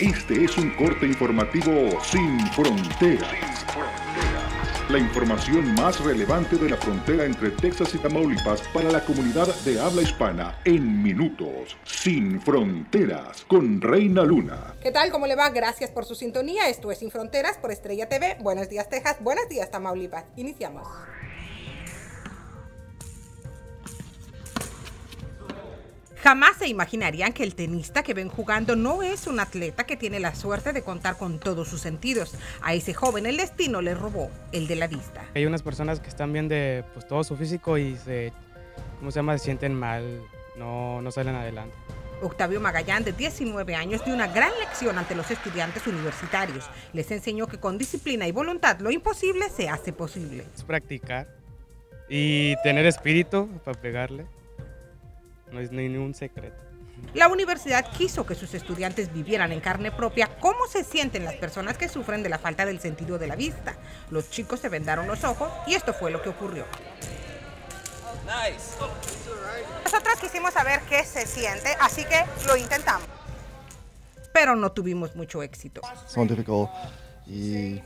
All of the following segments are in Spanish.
Este es un corte informativo Sin Fronteras. La información más relevante de la frontera entre Texas y Tamaulipas para la comunidad de habla hispana en minutos. Sin Fronteras, con Reina Luna. ¿Qué tal? ¿Cómo le va? Gracias por su sintonía. Esto es Sin Fronteras por Estrella TV. Buenos días, Texas. Buenos días, Tamaulipas. Iniciamos. Jamás se imaginarían que el tenista que ven jugando no es un atleta que tiene la suerte de contar con todos sus sentidos. A ese joven el destino le robó el de la vista. Hay unas personas que están bien de todo su físico y se sienten mal, no salen adelante. Octavio Magallán, de 19 años, dio una gran lección ante los estudiantes universitarios. Les enseñó que con disciplina y voluntad lo imposible se hace posible. Es practicar y tener espíritu para pegarle. No es ningún secreto. La universidad quiso que sus estudiantes vivieran en carne propia cómo se sienten las personas que sufren de la falta del sentido de la vista. Los chicos se vendaron los ojos y esto fue lo que ocurrió. Nice. Nosotros quisimos saber qué se siente, así que lo intentamos. Pero no tuvimos mucho éxito. Son difíciles y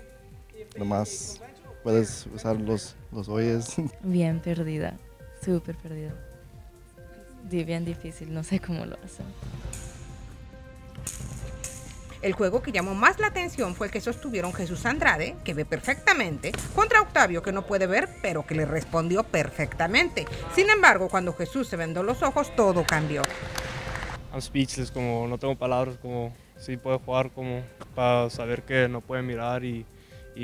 nomás puedes usar los oídos. Bien perdida, súper perdida. Bien difícil, no sé cómo lo hacen. El juego que llamó más la atención fue el que sostuvieron Jesús Andrade, que ve perfectamente, contra Octavio, que no puede ver, pero que le respondió perfectamente. Sin embargo, cuando Jesús se vendó los ojos, todo cambió. I'm speechless, como no tengo palabras, como sí puedo jugar, como para saber que no puede mirar y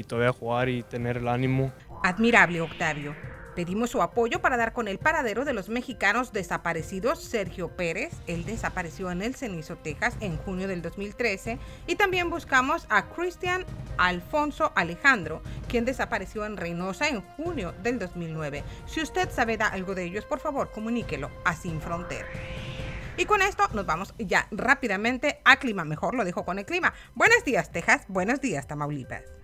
todavía jugar y tener el ánimo. Admirable, Octavio. Pedimos su apoyo para dar con el paradero de los mexicanos desaparecidos Sergio Pérez. Él desapareció en El Cenizo, Texas, en junio del 2013. Y también buscamos a Christian Alfonso Alejandro, quien desapareció en Reynosa en junio del 2009. Si usted sabe algo de ellos, por favor, comuníquelo a Sin Fronteras. Y con esto nos vamos ya rápidamente a clima. Mejor lo dejo con el clima. Buenos días, Texas. Buenos días, Tamaulipas.